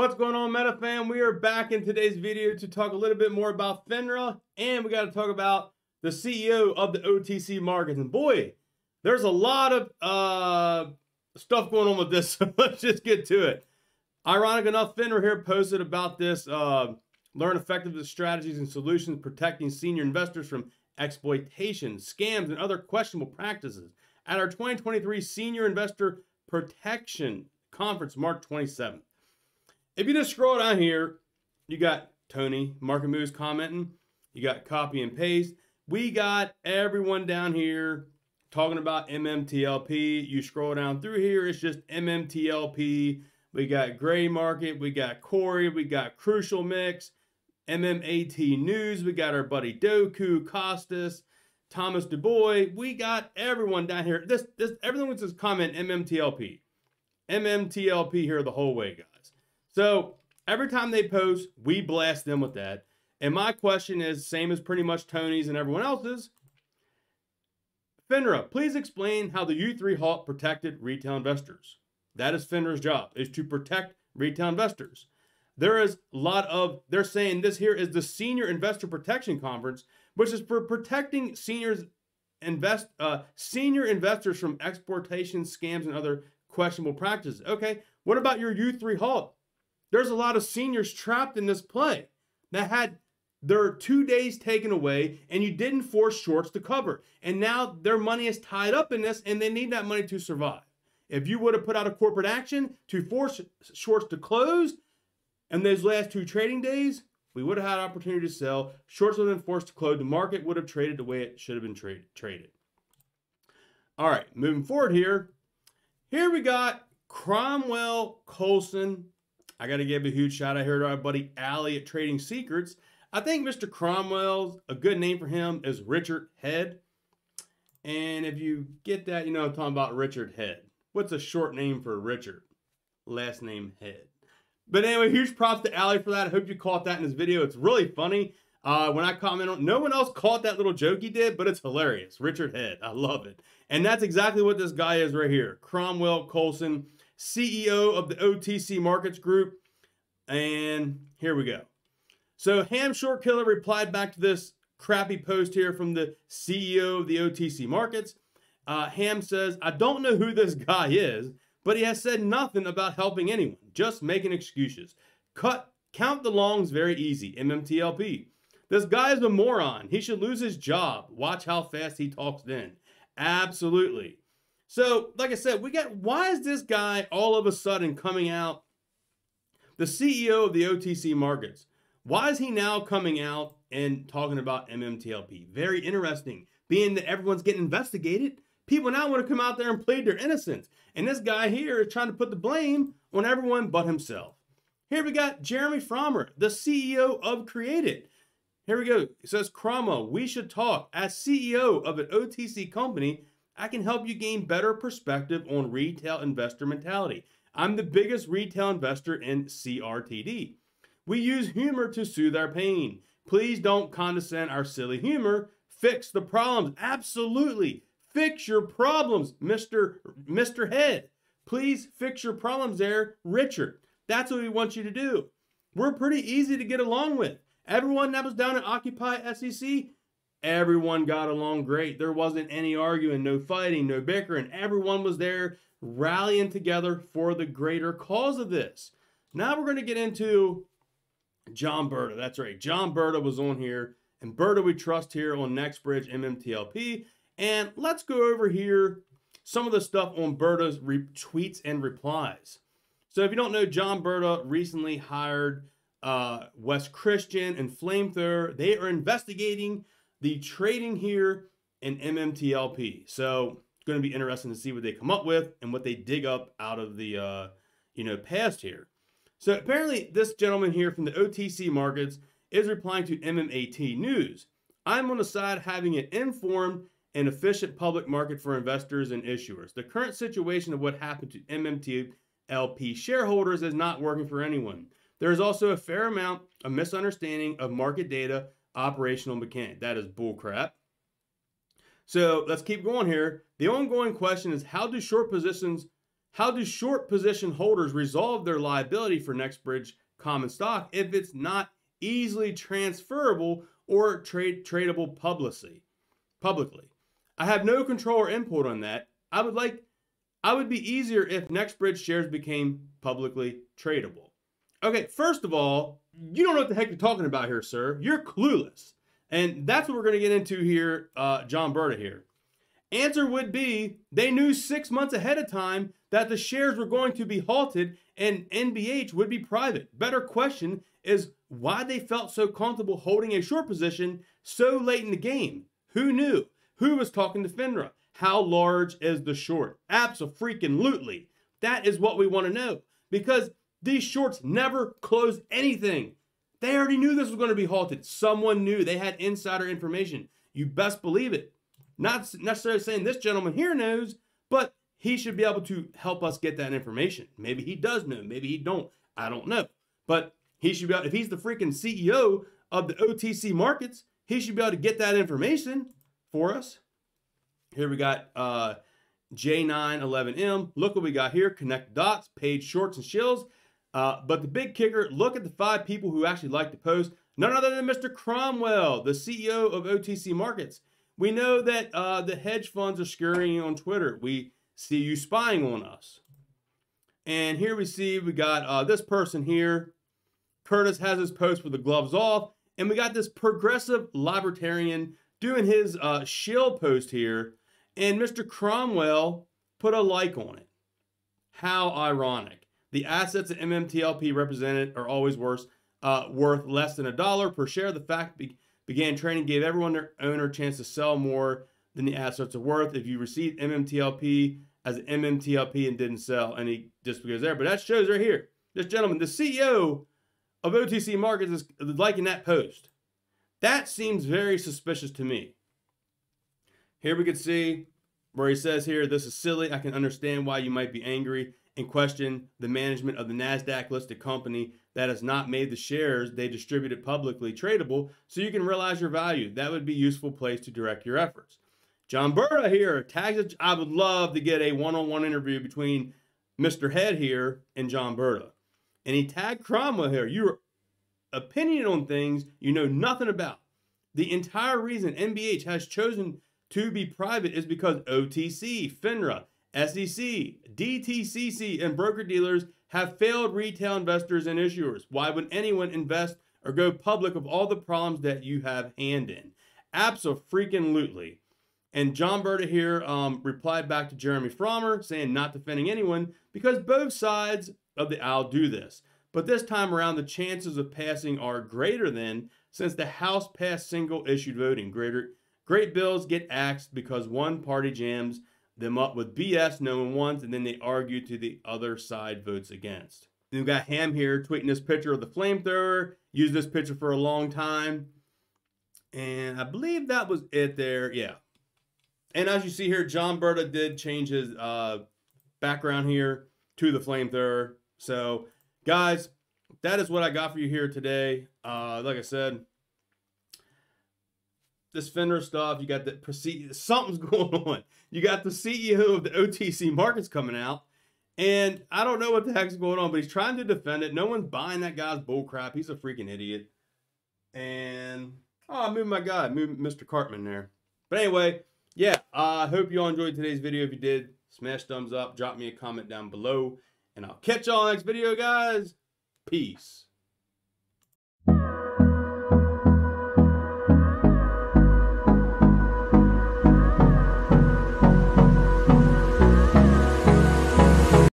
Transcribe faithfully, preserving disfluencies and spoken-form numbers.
What's going on, Meta fam? We are back in today's video to talk a little bit more about FINRA, and we got to talk about the C E O of the O T C markets. And boy, there's a lot of uh, stuff going on with this, so let's just get to it. Ironic enough, FINRA here posted about this, uh, learn effective strategies and solutions protecting senior investors from exploitation, scams, and other questionable practices at our twenty twenty-three Senior Investor Protection Conference, March twenty-seventh. If you just scroll down here, you got Tony, Market Moose commenting. You got Copy and Paste. We got everyone down here talking about M M T L P. You scroll down through here, it's just M M T L P. We got Gray Market. We got Corey. We got Crucial Mix. M M A T News. We got our buddy Doku, Costas, Thomas Du Bois. We got everyone down here. This, this, everything was just comment M M T L P. M M T L P here the whole way, guys. So every time they post, we blast them with that. And my question is, same as pretty much Tony's and everyone else's. FINRA, please explain how the U three HALT protected retail investors. That is FINRA's job, is to protect retail investors. There is a lot of, they're saying this here is the Senior Investor Protection Conference, which is for protecting seniors, invest, uh, senior investors from exploitation, scams, and other questionable practices. Okay, what about your U three HALT? There's a lot of seniors trapped in this play that had their two days taken away, and you didn't force shorts to cover. And now their money is tied up in this, and they need that money to survive. If you would have put out a corporate action to force shorts to close in those last two trading days, we would have had an opportunity to sell. Shorts would have been forced to close. The market would have traded the way it should have been tra traded. All right, moving forward here. Here we got Cromwell Coulson. I got to give a huge shout out here to our buddy Allie at Trading Secrets. I think Mister Cromwell's, a good name for him is Richard Head. And if you get that, you know I'm talking about Richard Head. What's a short name for Richard? Last name Head. But anyway, huge props to Allie for that. I hope you caught that in this video. It's really funny. Uh, when I comment on, no one else caught that little joke he did, but it's hilarious. Richard Head, I love it. And that's exactly what this guy is right here. Cromwell Coulson, C E O of the O T C Markets Group. And here we go. So Ham Shortkiller replied back to this crappy post here from the C E O of the O T C Markets. Uh, Ham says, I don't know who this guy is, but he has said nothing about helping anyone, just making excuses. Cut, count the longs very easy, M M T L P. This guy is a moron. He should lose his job. Watch how fast he talks then. Absolutely. So, like I said, we got, why is this guy all of a sudden coming out, the C E O of the O T C Markets? Why is he now coming out and talking about M M T L P? Very interesting, being that everyone's getting investigated. People now want to come out there and plead their innocence. And this guy here is trying to put the blame on everyone but himself. Here we got Jeremy Frommer, the C E O of Create It. Here we go. It says, Cromwell, we should talk. As C E O of an O T C company, I can help you gain better perspective on retail investor mentality. I'm the biggest retail investor in C R T D. We use humor to soothe our pain. Please don't condescend our silly humor. Fix the problems. Absolutely. Fix your problems, Mister Mister Head. Please fix your problems there, Richard. That's what we want you to do. We're pretty easy to get along with. Everyone that was down at Occupy S E C, everyone got along great. There wasn't any arguing, no fighting, no bickering. Everyone was there rallying together for the greater cause of this. Now we're going to get into John Brda. That's right. John Brda was on here, and Brda we trust here on NextBridge M M T L P. And let's go over here some of the stuff on Brda's tweets and replies. So if you don't know, John Brda recently hired uh, Wes Christian and Flamethrower. They are investigating the trading here in M M T L P. So it's going to be interesting to see what they come up with and what they dig up out of the, uh, you know, past here. So apparently this gentleman here from the O T C Markets is replying to M M A T News. I'm on the side having an informed and efficient public market for investors and issuers. The current situation of what happened to M M T L P shareholders is not working for anyone. There is also a fair amount of misunderstanding of market data operational mechanic. That is bullcrap. So let's keep going here. The ongoing question is, how do short positions How do short position holders resolve their liability for NextBridge common stock if it's not easily transferable or trade tradable publicly? Publicly, I have no control or input on that. I would like, I would be easier if NextBridge shares became publicly tradable. Okay, first of all, you don't know what the heck you're talking about here, sir. You're clueless, and that's what we're going to get into here, uh, John Brda here. Answer would be they knew six months ahead of time that the shares were going to be halted and N B H would be private. Better question is why they felt so comfortable holding a short position so late in the game. Who knew? Who was talking to FINRA? How large is the short? Abso-freaking-lutely. That is what we want to know, because these shorts never close anything. They already knew this was going to be halted. Someone knew. They had insider information. You best believe it. Not necessarily saying this gentleman here knows, but he should be able to help us get that information. Maybe he does know. Maybe he don't. I don't know. But he should be able, if he's the freaking C E O of the O T C markets, he should be able to get that information for us. Here we got uh, J nine eleven M. Look what we got here. Connect dots, paid shorts and shills. Uh, but the big kicker, look at the five people who actually like to post. None other than Mister Cromwell, the C E O of O T C Markets. We know that uh, the hedge funds are scurrying on Twitter. We see you spying on us. And here we see we got uh, this person here. Curtis has his post with the gloves off. And we got this progressive libertarian doing his uh, shill post here. And Mister Cromwell put a like on it. How ironic. The assets that M M T L P represented are always worse, uh, worth less than a dollar per share. The fact be began trading gave everyone their owner a chance to sell more than the assets are worth. If you received M M T L P as an M M T L P and didn't sell, and he just goes there. But that shows right here. This gentleman, the C E O of O T C Markets, is liking that post. That seems very suspicious to me. Here we can see where he says here, this is silly. I can understand why you might be angry and question the management of the NASDAQ listed company that has not made the shares they distributed publicly tradable, so you can realize your value. That would be a useful place to direct your efforts. John Brda here tags. I would love to get a one-on-one interview between Mister Head here and John Brda. And he tagged Cromwell here. Your opinion on things you know nothing about. The entire reason N B H has chosen to be private is because O T C, FINRA, S E C, D T C C, and broker-dealers have failed retail investors and issuers. Why would anyone invest or go public of all the problems that you have hand in? Abso-freaking-lutely. And John Brda here um, replied back to Jeremy Frommer, saying not defending anyone, because both sides of the aisle do this. But this time around, the chances of passing are greater than, since the House passed single-issued voting. Greater, great bills get axed because one party jams them up with B S no one wants, and then they argue to the other side votes against. Then we've got Ham here tweeting this picture of the Flamethrower. Used this picture for a long time. And I believe that was it there. Yeah. And as you see here, John Brda did change his uh, background here to the Flamethrower. So, guys, that is what I got for you here today. Uh, like I said, this Fender stuff, you got the, something's going on. You got the C E O of the O T C markets coming out, and I don't know what the heck's going on, but he's trying to defend it. No one's buying that guy's bull crap. He's a freaking idiot. And, oh, I moved my guy, moved Mister Cartman there. But anyway, yeah, I uh, hope you all enjoyed today's video. If you did, smash thumbs up, drop me a comment down below, and I'll catch y'all next video, guys. Peace.